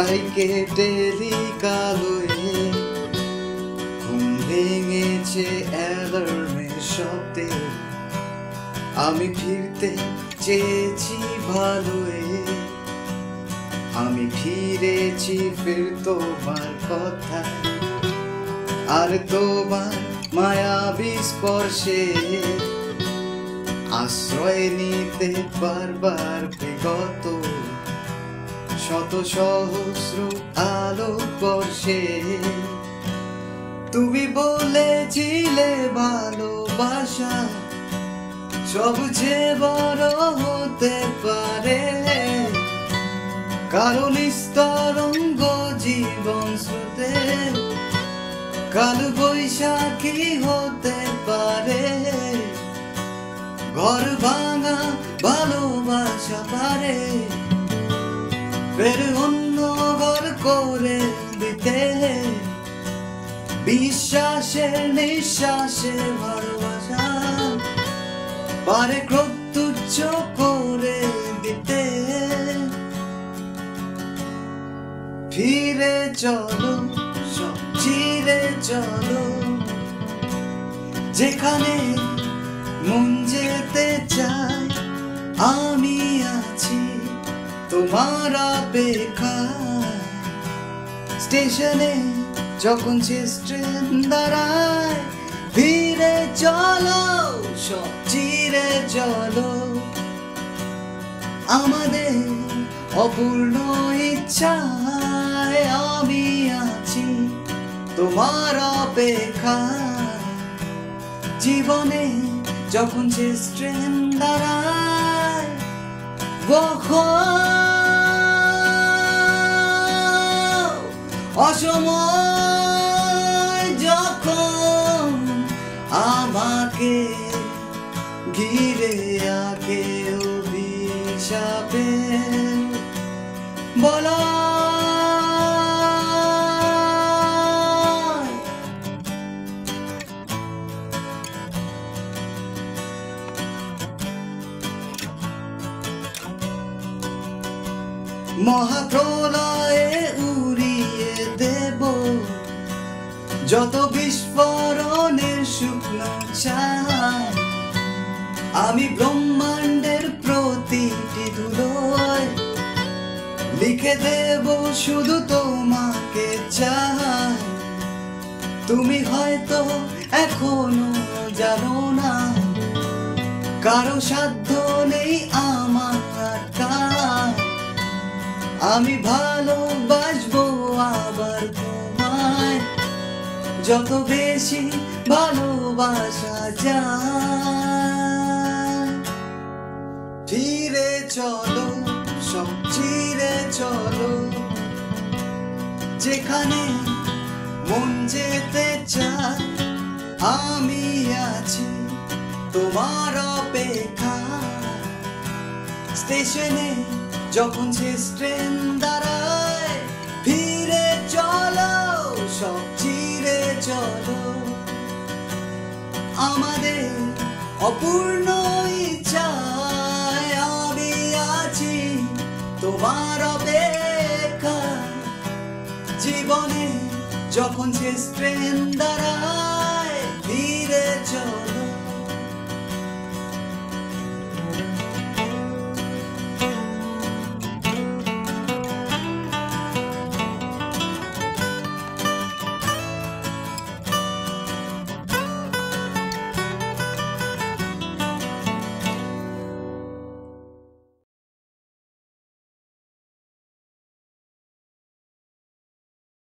সাইকে daily কালোয়ে ঘুম ভেঙেছে অ্যালার্মের শব্দে, আমি ফিরতে চেয়েছি ভালোয়ে, আমি ফিরেছি ফির তোমার কথা আর তোমার মায়াবী স্পর্শে আশ্রয় নিতে বারবার বিগত শত সহস্র আলোকবর্ষে। তুমি বলেছিলে ভালোবাসা সবচেয়ে বড় হতে পারে, কারণ তরঙ্গ জীবন স্রোতে কাল বৈশাখী হতে পারে, ঘর ভাঙা ভালোবাসা পারে ফের অন্য ঘর করে দিতে, বিশ্বাসের নিঃশ্বাসে ভালোবাসা পারে ক্রোধ তুচ্ছ করে দিতে। ফিরে চলো সব চিরে চলো, যেখানে মন যেতে চাই আমি আছি তোমার অপেক্ষায়, স্টেশনে যখন শেষ ট্রেন দাঁড়ায় ফিরে চলো সব চিরে চলো, আমাদের অপূর্ণ ইচ্ছায় আমি আছি তোমার অপেক্ষায়, জীবনে যখন শেষ ট্রেন দাঁড়ায় অসময় যখন আমাকে ঘিরে আগে অভিশাপে বলা মহাপ্রলয়ে উড়িয়ে দেব যত বিস্ফোরণের শুকনো ছাই, আমি ব্রহ্মাণ্ডের প্রতিটি ধুলোয় লিখে দেব শুধু তোমাকে চাই। তুমি হয়তো এখনো জানো না কারো সাধ্য নেই আমার কাজ, আমি ভালোবাসবো আবার তোমায় যত বেশি ভালোবাসা যায়। ফিরে চলো সব চিরে চলো, যেখানে মন যেতে চায় আমি আছি তোমার অপেক্ষা, স্টেশনে যখন শেষ ট্রেন দাঁড়ায় ফিরে চলো সব চিরে চলো, আমাদের অপূর্ণ ইচ্ছায় আমি আছি তোমার অপেক্ষা, জীবনে যখন শেষ ট্রেন দাঁড়ায় ফিরে চলো।